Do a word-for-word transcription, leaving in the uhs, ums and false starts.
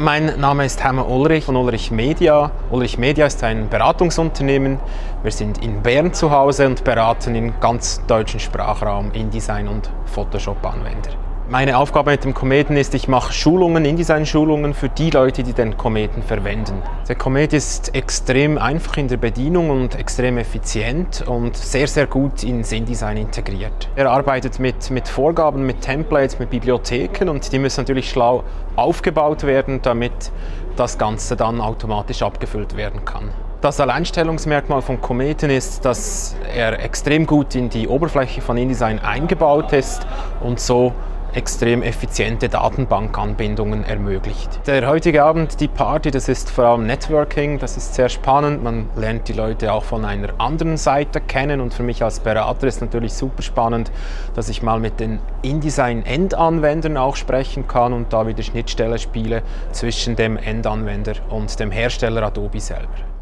Mein Name ist Haeme Ulrich von Ulrich Media. Ulrich Media ist ein Beratungsunternehmen. Wir sind in Bern zu Hause und beraten im ganz deutschen Sprachraum InDesign und Photoshop-Anwender. Meine Aufgabe mit dem Kometen ist, ich mache Schulungen, InDesign-Schulungen für die Leute, die den Kometen verwenden. Der Komet ist extrem einfach in der Bedienung und extrem effizient und sehr, sehr gut ins InDesign integriert. Er arbeitet mit, mit Vorgaben, mit Templates, mit Bibliotheken und die müssen natürlich schlau aufgebaut werden, damit das Ganze dann automatisch abgefüllt werden kann. Das Alleinstellungsmerkmal von Kometen ist, dass er extrem gut in die Oberfläche von InDesign eingebaut ist und so extrem effiziente Datenbankanbindungen ermöglicht. Der heutige Abend, die Party, das ist vor allem Networking, das ist sehr spannend. Man lernt die Leute auch von einer anderen Seite kennen und für mich als Berater ist natürlich super spannend, dass ich mal mit den InDesign-Endanwendern auch sprechen kann und da wieder Schnittstelle spiele zwischen dem Endanwender und dem Hersteller Adobe selber.